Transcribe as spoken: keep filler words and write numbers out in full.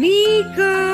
Nico.